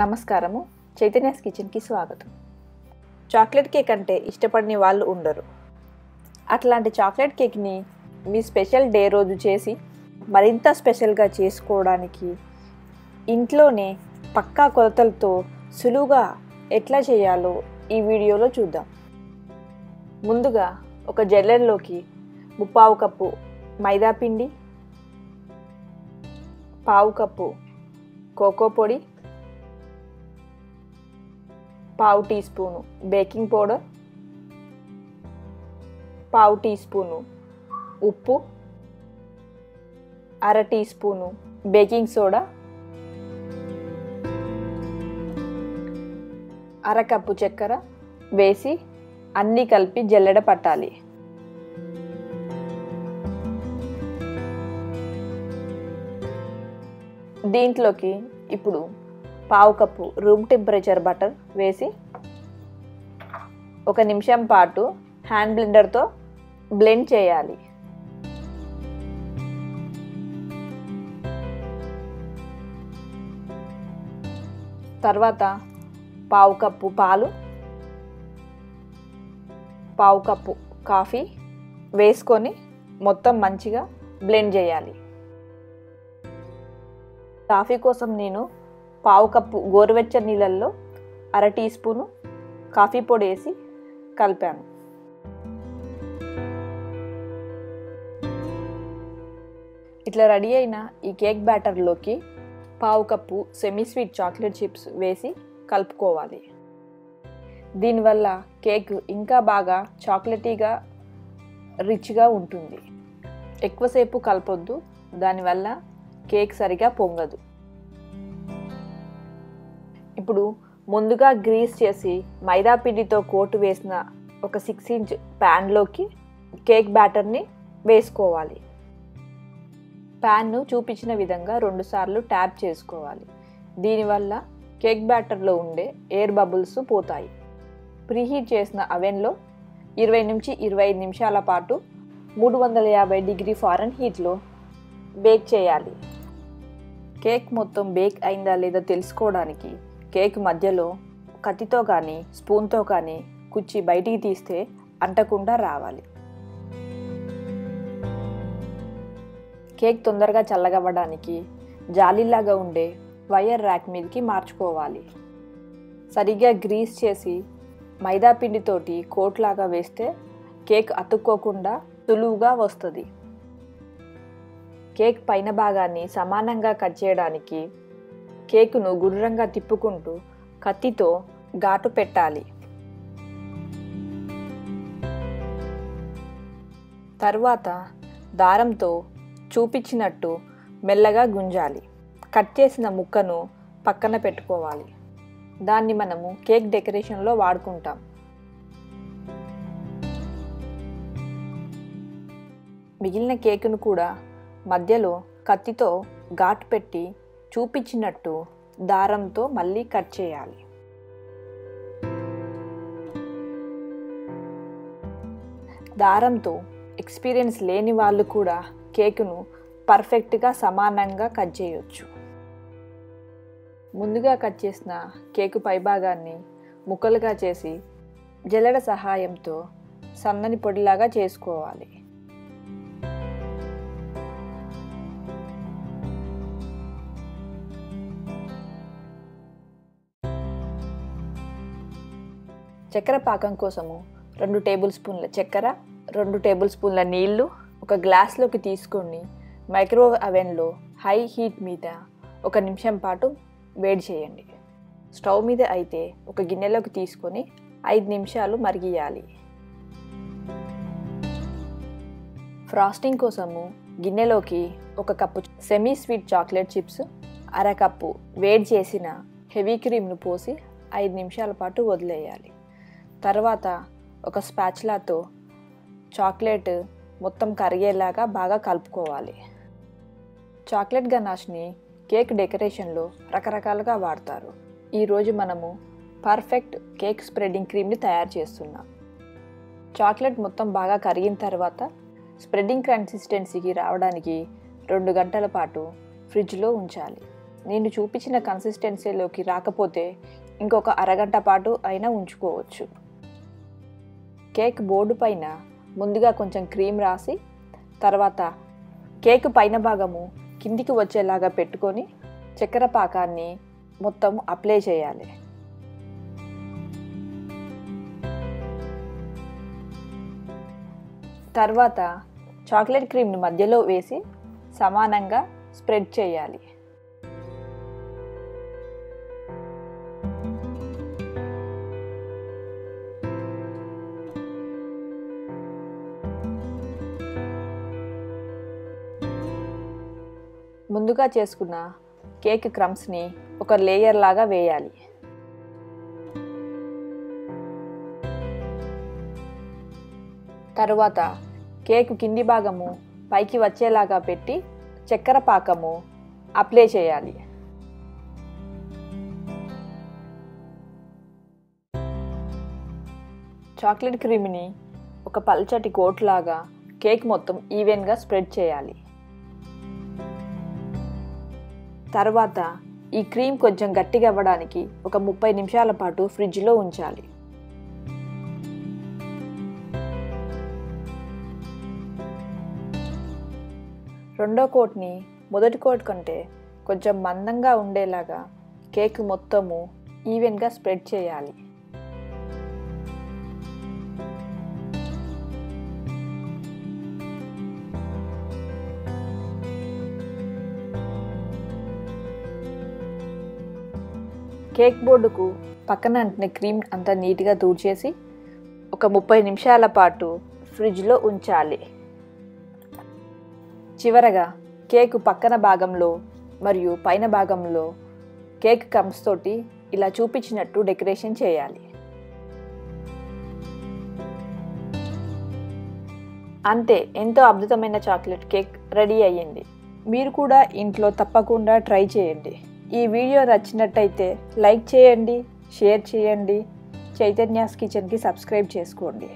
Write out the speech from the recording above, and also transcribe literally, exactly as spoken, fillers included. నమస్కారము చైతన్యస్ కిచెన్ కి స్వాగతం। చాక్లెట్ కేక్ అంటే ఇష్టపడని వాళ్ళు ఉండరు। అట్లాంటి చాక్లెట్ కేక్ ని మీ స్పెషల్ డే రోజు చేసి మరింత స్పెషల్ గా చేసుకోవడానికి ఇంట్లోనే పక్కా కొలతలతో సులువుగా ఎట్లా చేయాలో ఈ వీడియోలో చూద్దాం। ముందుగా ఒక జల్లెడలోకి ముప్పావు కప్పు మైదా పిండి, పావు కప్పు కోకో పొడి, పావు టీ స్పూను బేకింగ్ పౌడర్, పావు టీ స్పూను ఉప్పు, అర టీ స్పూను బేకింగ్ సోడా, అర కప్పు చక్కెర వేసి అన్నీ కలిపి జల్లెడ పట్టాలి। దీంట్లోకి ఇప్పుడు పావు కప్పు రూమ్ టెంపరేచర్ బటర్ వేసి ఒక నిమిషం పాటు హ్యాండ్ బ్లెండర్తో బ్లెండ్ చేయాలి। తర్వాత పావు కప్పు పాలు, పావు కప్పు కాఫీ వేసుకొని మొత్తం మంచిగా బ్లెండ్ చేయాలి। కాఫీ కోసం నేను పావు కప్పు గోరువెచ్చని నీళ్ళల్లో అర టీ స్పూను కాఫీ పొడి వేసి కలిపాను। ఇట్లా రెడీ అయిన ఈ కేక్ బ్యాటర్లోకి పావు cup semi sweet chocolate chips వేసి కలుపుకోవాలి। దీనివల్ల కేక్ ఇంకా బాగా చాక్లెటీగా రిచ్గా ఉంటుంది। ఎక్కువసేపు కలపొద్దు, దానివల్ల కేక్ సరిగా పొంగదు। ఇప్పుడు ముందుగా గ్రీస్ చేసి మైదా పిండితో కోట్ వేసిన ఒక సిక్స్ ఇంచ్ ప్యాన్లోకి కేక్ బ్యాటర్ని వేసుకోవాలి। ప్యాన్ను చూపించిన విధంగా రెండుసార్లు ట్యాప్ చేసుకోవాలి। దీనివల్ల కేక్ బ్యాటర్లో ఉండే ఎయిర్ బబుల్స్ పోతాయి। ప్రీహీట్ చేసిన అవెన్లో ఇరవై నుంచి ఇరవై ఐదు నిమిషాల పాటు మూడు వందల యాభై డిగ్రీ ఫారెన్ హీట్లో బేక్ చేయాలి। కేక్ మొత్తం బేక్ అయిందా లేదా తెలుసుకోవడానికి కేక్ మధ్యలో కత్తితో కానీ స్పూన్తో కానీ కుచ్చి బయటికి తీస్తే అంటకుండా రావాలి। కేక్ తొందరగా చల్లగవ్వడానికి జాలీలాగా ఉండే వైర్ ర్యాక్ మీదకి మార్చుకోవాలి। సరిగ్గా గ్రీస్ చేసి మైదా పిండితోటి కోట్లాగా వేస్తే కేక్ అతుక్కోకుండా సులువుగా వస్తుంది। కేక్ పైన భాగాన్ని సమానంగా కట్ చేయడానికి కేకును గుర్రంగా తిప్పుకుంటూ కత్తితో ఘాటు పెట్టాలి। తర్వాత దారంతో చూపించినట్టు మెల్లగా గుంజాలి। కట్ చేసిన ముక్కను పక్కన పెట్టుకోవాలి। దాన్ని మనము కేక్ డెకరేషన్లో వాడుకుంటాం। మిగిలిన కేకును కూడా మధ్యలో కత్తితో ఘాటు పెట్టి చూపించినట్టు దారంతో మళ్ళీ కట్ చేయాలి। దారంతో ఎక్స్పీరియన్స్ లేని వాళ్ళు కూడా కేకును పర్ఫెక్ట్గా సమానంగా కట్ చేయొచ్చు। ముందుగా కట్ చేసిన కేకు పైభాగాన్ని ముక్కలుగా చేసి జల్లెడ సహాయంతో సన్నని పొడిలాగా చేసుకోవాలి। చక్కెర పాకం కోసము రెండు టేబుల్ స్పూన్ల చక్కెర, రెండు టేబుల్ స్పూన్ల నీళ్లు ఒక గ్లాస్లోకి తీసుకొని మైక్రోవేవ్ అవెన్లో హై హీట్ మీద ఒక నిమిషం పాటు వేడి చేయండి। స్టవ్ మీద అయితే ఒక గిన్నెలోకి తీసుకొని ఐదు నిమిషాలు మరిగియాలి। ఫ్రాస్టింగ్ కోసము గిన్నెలోకి ఒక cup semi sweet chocolate chips, అర కప్పు వేడి చేసిన హెవీ క్రీమ్ను పోసి ఐదు నిమిషాల పాటు వదిలేయాలి। తర్వాత ఒక స్పాచులాతో చాక్లెట్ మొత్తం కరిగేలాగా బాగా కలుపుకోవాలి। చాక్లెట్ గనాష్ని కేక్ డెకరేషన్లో రకరకాలుగా వాడతారు। ఈరోజు మనము పర్ఫెక్ట్ కేక్ స్ప్రెడ్డింగ్ క్రీమ్ని తయారు చేస్తున్నాం। చాక్లెట్ మొత్తం బాగా కరిగిన తర్వాత స్ప్రెడ్డింగ్ కన్సిస్టెన్సీకి రావడానికి రెండు గంటల పాటు ఫ్రిడ్జ్లో ఉంచాలి। నేను చూపించిన కన్సిస్టెన్సీలోకి రాకపోతే ఇంకొక అరగంట పాటు అయినా ఉంచుకోవచ్చు. కేక్ బోర్డు పైన ముందుగా కొంచెం క్రీమ్ రాసి తర్వాత కేక్ పైన భాగము కిందికి వచ్చేలాగా పెట్టుకొని చక్కెర పాకాన్ని మొత్తం అప్లై చేయాలి. తర్వాత చాక్లెట్ క్రీమ్ని మధ్యలో వేసి సమానంగా స్ప్రెడ్ చేయాలి. ముందుగా చేసుకున్న కేక్ క్రమ్స్ని ఒక లేయర్ లాగా వేయాలి. తరువాత కేక్ కింది భాగము పైకి వచ్చేలాగా పెట్టి చక్కెర పాకము అప్లై చేయాలి. చాక్లెట్ క్రీమ్ని ఒక పల్చటి కోట్ లాగా కేక్ మొత్తం ఈవెన్గా స్ప్రెడ్ చేయాలి. తర్వాత ఈ క్రీమ్ కొంచెం గట్టిగా అవ్వడానికి ఒక ముప్పై నిమిషాల పాటు ఫ్రిడ్జ్లో ఉంచాలి. రెండో కోట్ని మొదటి కోట్ కంటే కొంచెం మందంగా ఉండేలాగా కేక్ మొత్తము ఈవెన్గా స్ప్రెడ్ చేయాలి. కేక్ బోర్డుకు పక్కన అంటిన క్రీమ్ అంతా నీట్గా తూడ్చేసి ఒక ముప్పై నిమిషాల పాటు ఫ్రిడ్జ్లో ఉంచాలి. చివరగా కేక్ పక్కన భాగంలో మరియు పైన భాగంలో కేక్ క్రమ్స్ తోటి ఇలా చూపించినట్టు డెకరేషన్ చేయాలి. అంతే, ఎంతో అద్భుతమైన చాక్లెట్ కేక్ రెడీ అయ్యింది. మీరు కూడా ఇంట్లో తప్పకుండా ట్రై చేయండి. ఈ వీడియో నచ్చినట్టయితే లైక్ చేయండి, షేర్ చేయండి, చైతన్యాస్ కిచెన్కి సబ్స్క్రైబ్ చేసుకోండి.